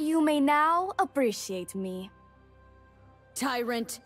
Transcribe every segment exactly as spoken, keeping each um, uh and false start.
You may now appreciate me. Tyrant!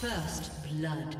First blood.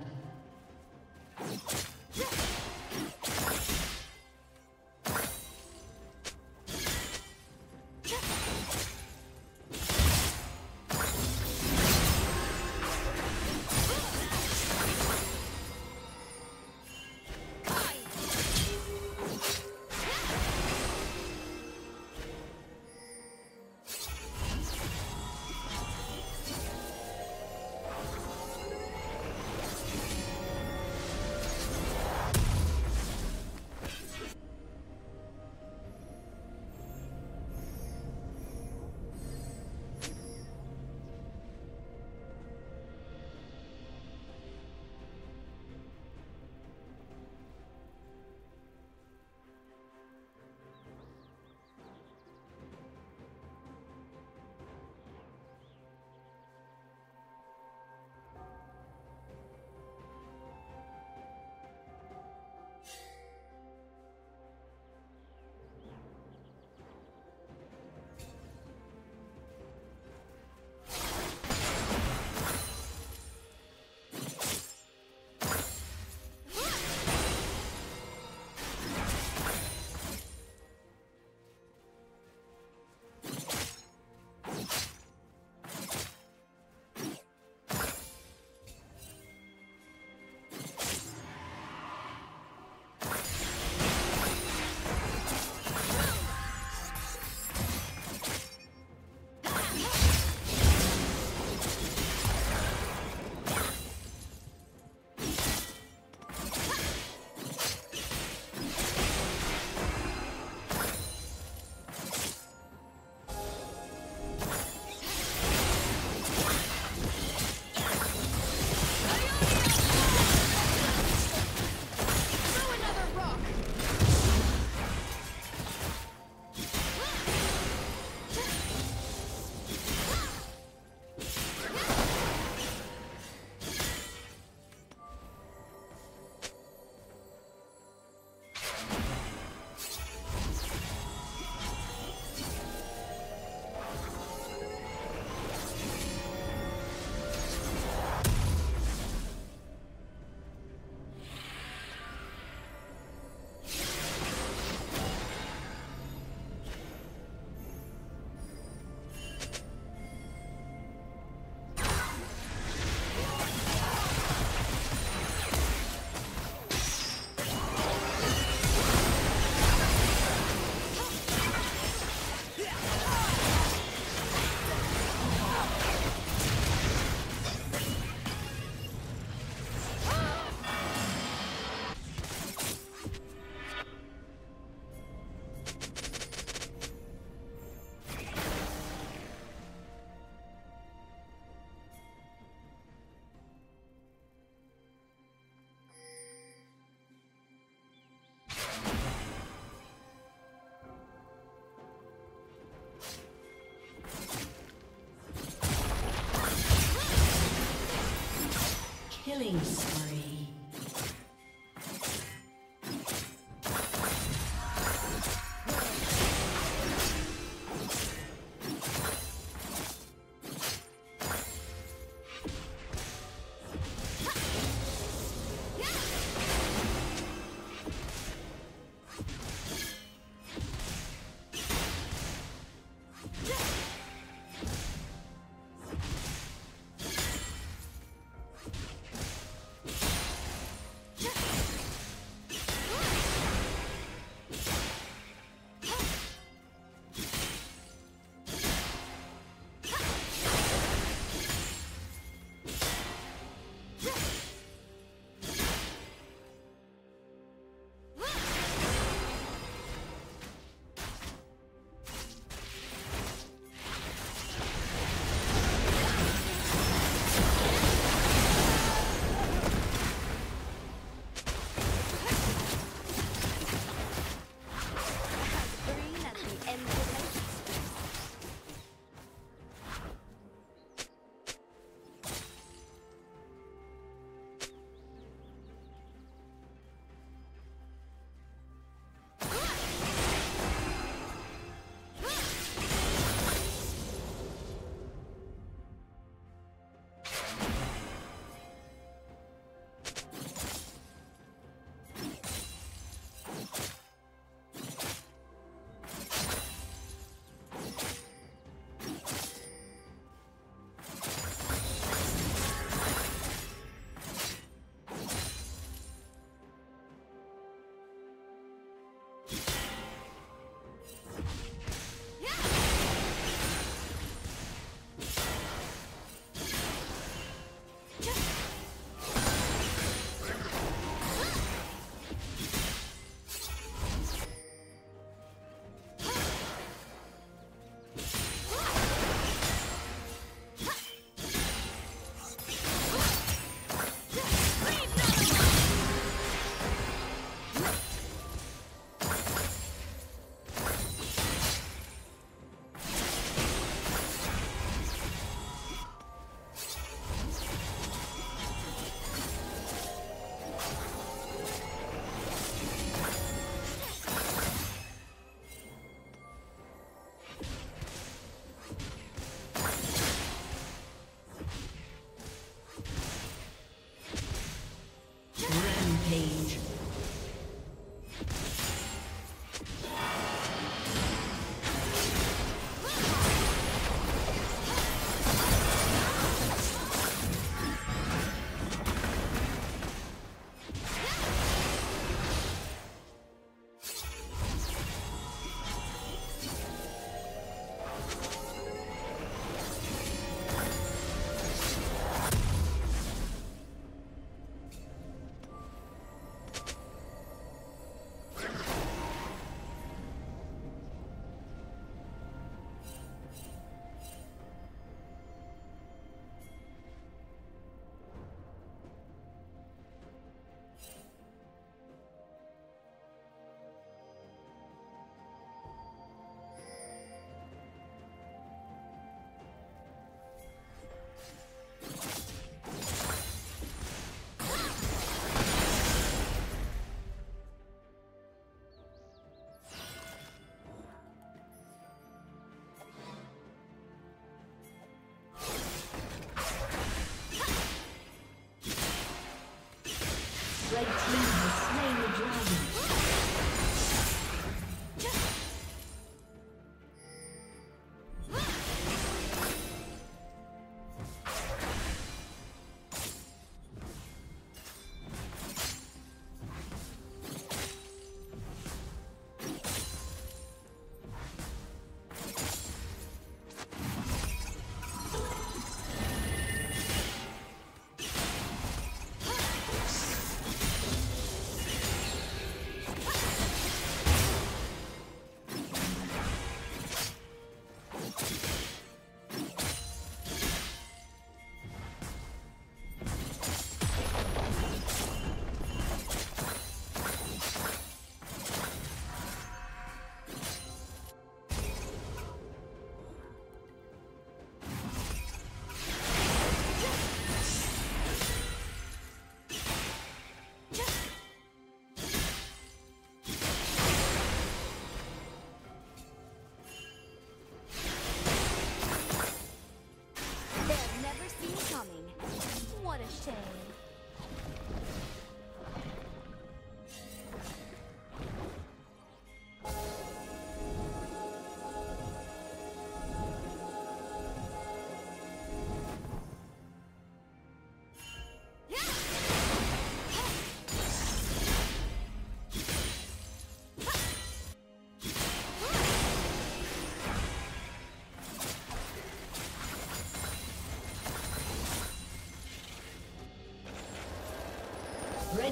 Killing spree.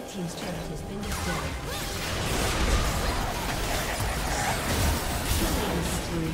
Red Team's turret has been destroyed. Killing spree.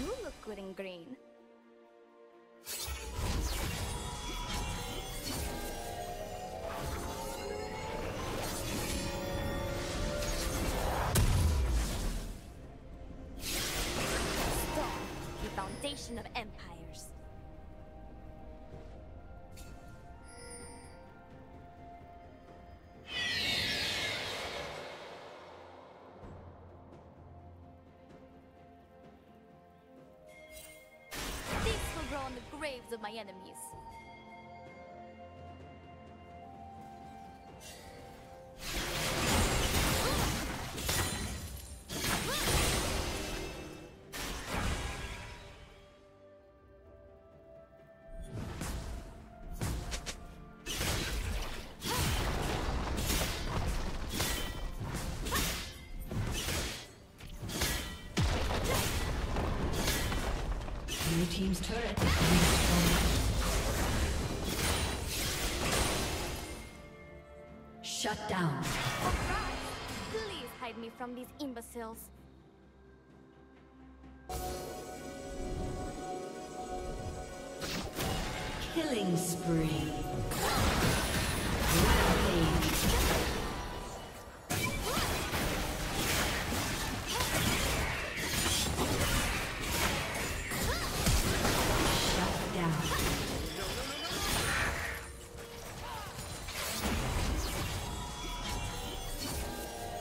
You look good in green. Stone, the foundation of empires. Graves of my enemies. Your team's turret is shut down. Oh, please hide me from these imbeciles. Killing spree. Rampage.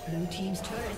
Blue Team's turret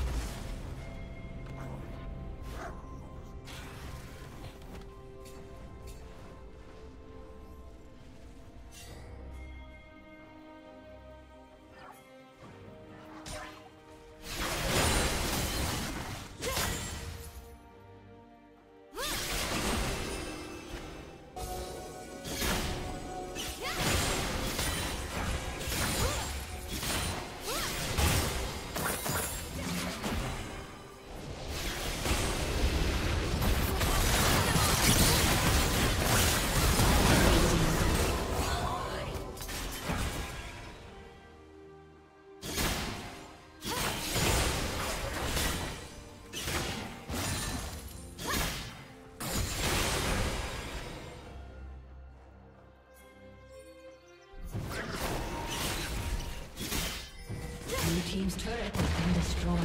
Blue team's turret has been destroyed.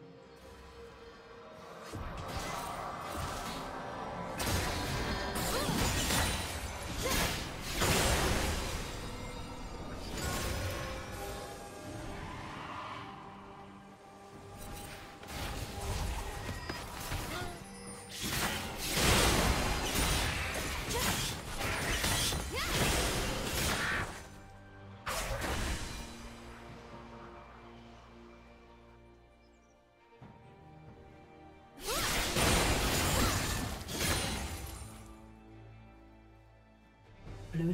Blue